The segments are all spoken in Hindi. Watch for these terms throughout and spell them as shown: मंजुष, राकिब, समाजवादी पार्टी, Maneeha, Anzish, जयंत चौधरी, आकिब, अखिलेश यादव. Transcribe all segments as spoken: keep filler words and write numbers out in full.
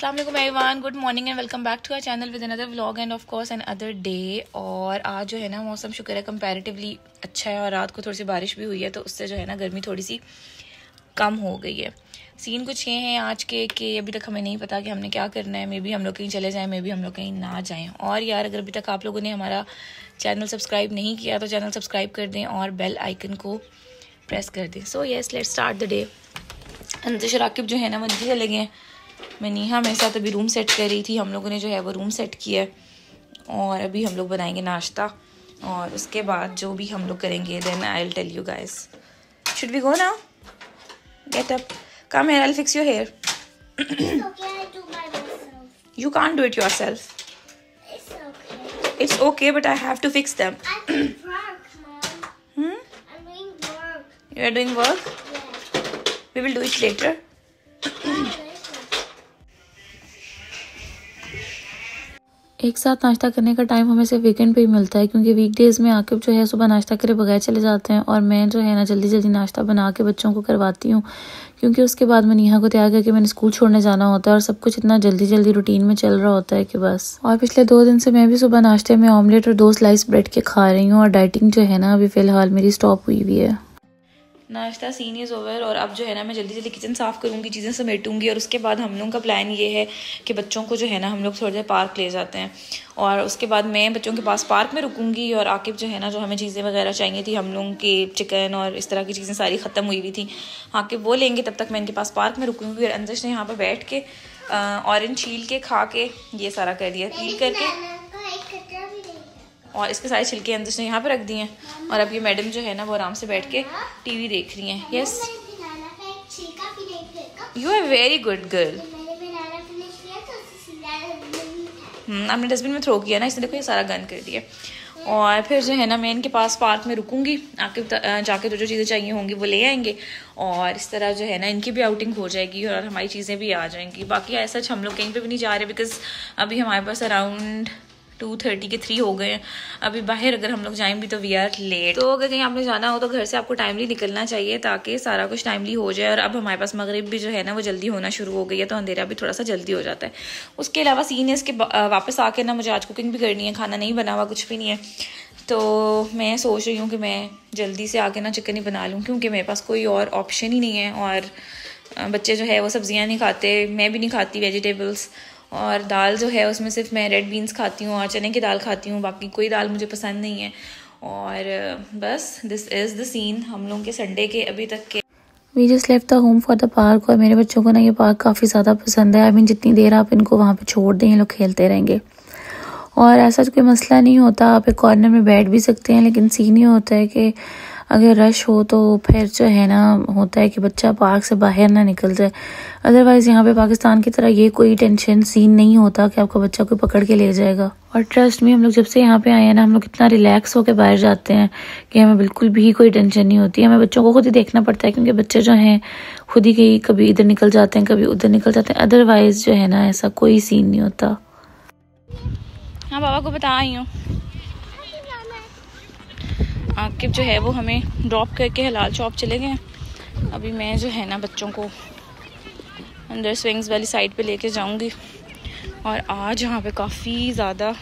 अस्सलाम वालेकुम everyone, good morning and welcome back to our channel with another vlog and of course another day. और आज जो है ना मौसम शुक्र है कंपैरेटिवली अच्छा है और रात को थोड़ी सी बारिश भी हुई है, तो उससे जो है ना गर्मी थोड़ी सी कम हो गई है। सीन कुछ ये हैं आज के कि अभी तक हमें नहीं पता कि हमने क्या करना है। मे बी हम लोग कहीं चले जाएँ, मे बी हम लोग कहीं ना जाएँ। और यार अगर अभी तक आप लोगों ने हमारा चैनल सब्सक्राइब नहीं किया तो चैनल सब्सक्राइब कर दें और बेल आइकन को प्रेस कर दें। So yes let's start the day. अंतरिक्ष राकिब जो है ना वो नीचे चले गए। मनीहा मेरे साथ अभी रूम सेट कर रही थी, हम लोगों ने जो है वो रूम सेट किया है और अभी हम लोग बनाएंगे नाश्ता और उसके बाद जो भी हम लोग करेंगे then I will tell you guys. Should we go now? Get up, come here, I will fix your hair. You can't do it yourself. It's okay but I have to fix them. You are doing work? We will do it later. एक साथ नाश्ता करने का टाइम हमें सिर्फ वीकेंड पे ही मिलता है क्योंकि वीकडेज़ में आकिब जो है सुबह नाश्ता करे बगैर चले जाते हैं और मैं जो है ना जल्दी जल्दी नाश्ता बना के बच्चों को करवाती हूँ क्योंकि उसके बाद मनीहा को तैयार करके मैंने स्कूल छोड़ने जाना होता है और सब कुछ इतना जल्दी जल्दी रूटीन में चल रहा होता है कि बस। और पिछले दो दिन से मैं भी सुबह नाश्ते में ऑमलेट और दो स्लाइस ब्रेड के खा रही हूँ और डाइटिंग जो है ना अभी फ़िलहाल मेरी स्टॉप हुई हुई है। नाश्ता सीन इज़ ओवर और अब जो है ना मैं जल्दी जल्दी किचन साफ़ करूँगी, चीज़ें समेटूँगी और उसके बाद हम लोगों का प्लान ये है कि बच्चों को जो है ना हम लोग थोड़ी देर पार्क ले जाते हैं और उसके बाद मैं बच्चों के पास पार्क में रुकूँगी और आकिब जो है ना जो हमें चीज़ें वगैरह चाहिए थी, हम लोगों के चिकन और इस तरह की चीज़ें सारी ख़त्म हुई हुई थी, आकिब वो लेंगे, तब तक मैं इनके पास पार्क में रुकूँगी। और अंदर से यहाँ पर बैठ के ऑरेंज छील के खा के ये सारा कर दिया, छील करके, और इसके सारे छिलके अंदर से यहाँ पे रख दिए हैं और अब ये मैडम जो है ना वो आराम से बैठ के टीवी देख रही हैं। Yes, you are very good girl. आपने डस्टबिन में थ्रो किया ना, इसलिए देखो ये सारा गंद कर दिया। और फिर जो है ना मैं इनके पास पार्क में रुकूंगी, आके जाके तो जो चीज़ें चाहिए होंगी वो ले आएंगे और इस तरह जो है ना इनकी भी आउटिंग हो जाएगी और हमारी चीज़ें भी आ जाएंगी। बाकी ऐसा हम लोग कहीं पर भी नहीं जा रहे बिकॉज अभी हमारे पास अराउंड टू थर्टी के थ्री हो गए हैं। अभी बाहर अगर हम लोग जाएंगे तो वी आर लेट। तो अगर कहीं आपने जाना हो तो घर से आपको टाइमली निकलना चाहिए ताकि सारा कुछ टाइमली हो जाए। और अब हमारे पास मगरिब भी जो है ना वो जल्दी होना शुरू हो गई है तो अंधेरा भी थोड़ा सा जल्दी हो जाता है। उसके अलावा सीन है इसके वापस आके ना मुझे आज कुकिंग भी करनी है, खाना नहीं बना हुआ, कुछ भी नहीं है, तो मैं सोच रही हूँ कि मैं जल्दी से आके ना चिकन ही बना लूँ क्योंकि मेरे पास कोई और ऑप्शन ही नहीं है। और बच्चे जो है वो सब्जियाँ नहीं खाते, मैं भी नहीं खाती वेजिटेबल्स, और दाल जो है उसमें सिर्फ मैं रेड बीन्स खाती हूँ और चने की दाल खाती हूँ, बाकी कोई दाल मुझे पसंद नहीं है। और बस दिस इज़ द सीन हम लोगों के संडे के अभी तक के। We just left the home for the park और मेरे बच्चों को ना ये पार्क काफ़ी ज़्यादा पसंद है। आई मीन जितनी देर आप इनको वहाँ पे छोड़ दें ये लोग खेलते रहेंगे और ऐसा कोई मसला नहीं होता, आप एक कॉर्नर में बैठ भी सकते हैं। लेकिन सीन ये होता है कि अगर रश हो तो फिर जो है ना होता है कि बच्चा पार्क से बाहर ना निकल जाए। अदरवाइज़ यहाँ पे पाकिस्तान की तरह ये कोई टेंशन सीन नहीं होता कि आपका बच्चा कोई पकड़ के ले जाएगा। और ट्रस्ट में हम लोग जब से यहाँ पे आए हैं ना हम लोग इतना रिलैक्स होकर बाहर जाते हैं कि हमें बिल्कुल भी कोई टेंशन नहीं होती। हमें बच्चों को खुद ही देखना पड़ता है क्योंकि बच्चे जो हैं खुद ही कहीं कभी इधर निकल जाते हैं, कभी उधर निकल जाते हैं। अदरवाइज़ जो है ना ऐसा कोई सीन नहीं होता। हाँ बाबा को बता आई हूँ, आकिब जो है वो हमें ड्रॉप करके हलाल शॉप चले गए। अभी मैं जो है ना बच्चों को अंदर स्विंग्स वाली साइड पे लेके जाऊंगी और आज यहाँ पे काफ़ी ज़्यादा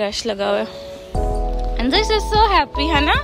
रश लगा हुआ है। अंदर से सो हैप्पी है ना,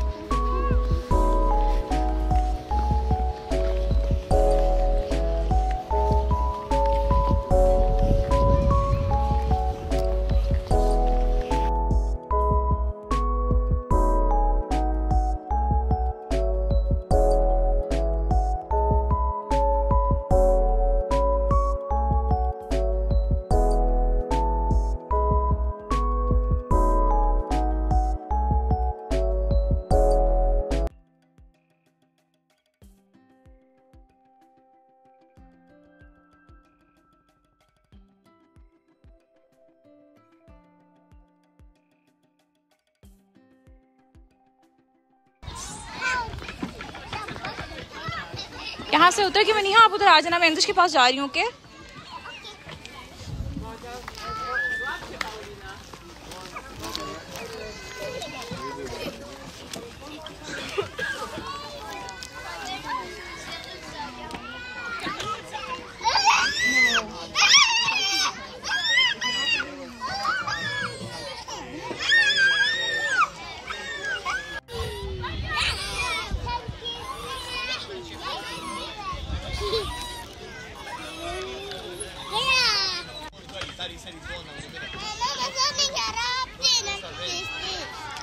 यहाँ से उतर के मनीहा आप उधर आ जाना, मैं अंदर के पास जा रही हूँ। के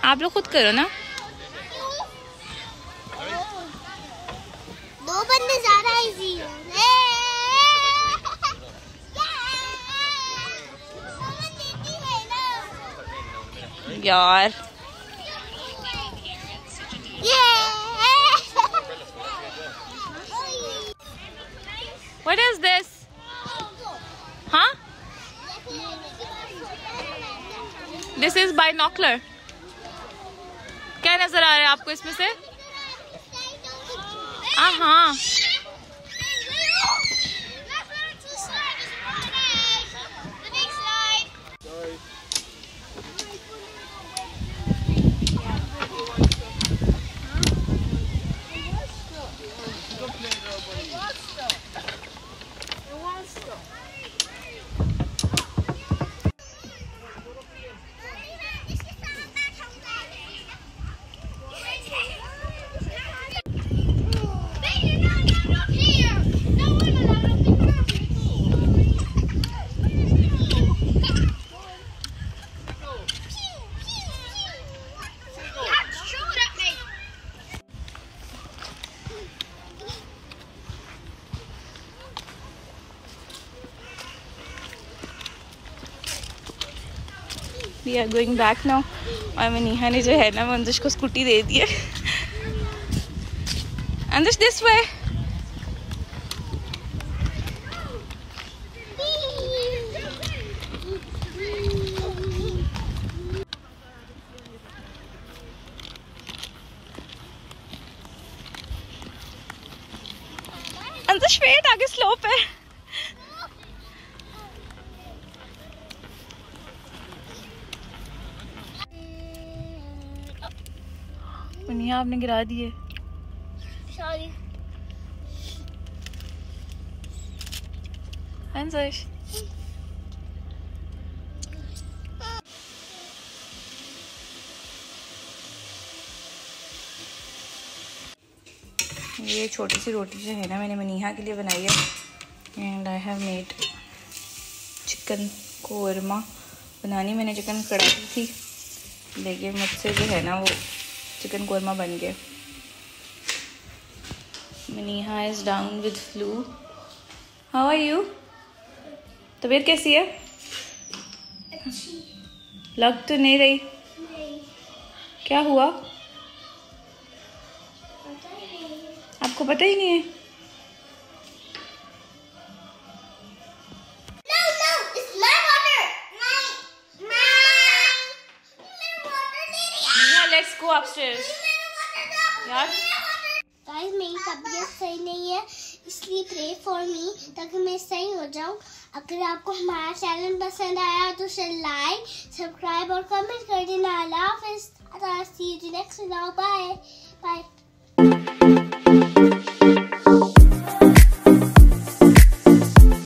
आप लोग खुद करो ना। दो बंदे ज्यादा इजी है। यार What is this? Huh? This is binocular. क्या नजर आ रहा है आपको इसमें से? हाँ हाँ We are going back now. और मनीहा ने जो है ना मंजुष को स्कूटी दे दी है। मंजुष this way. मंजुष wait, आगे स्लोप है। मनीहा आपने गिरा दिए। सॉरी। अंजश। ये छोटी सी रोटी जो है ना मैंने मनीहा के लिए बनाई है। And I have made chicken korma. बनानी मैंने चिकन कढ़ाई थी, लेकिन मुझसे जो है ना वो चिकन कोरमा बन गया। Maniha is down with flu. How are you? तबीयत कैसी है? अच्छी लग तो नहीं रही। नहीं। क्या हुआ? पता ही नहीं। आपको पता ही नहीं है? गाइस मेरी तबीयत सही नहीं है, इसलिए प्रे फॉर मी ताकि मैं सही हो जाऊं। अगर आपको हमारा चैनल पसंद आया तो उसे लाइक, सब्सक्राइब और कमेंट कर देना। अल्लाह हाफिज़। Bye bye.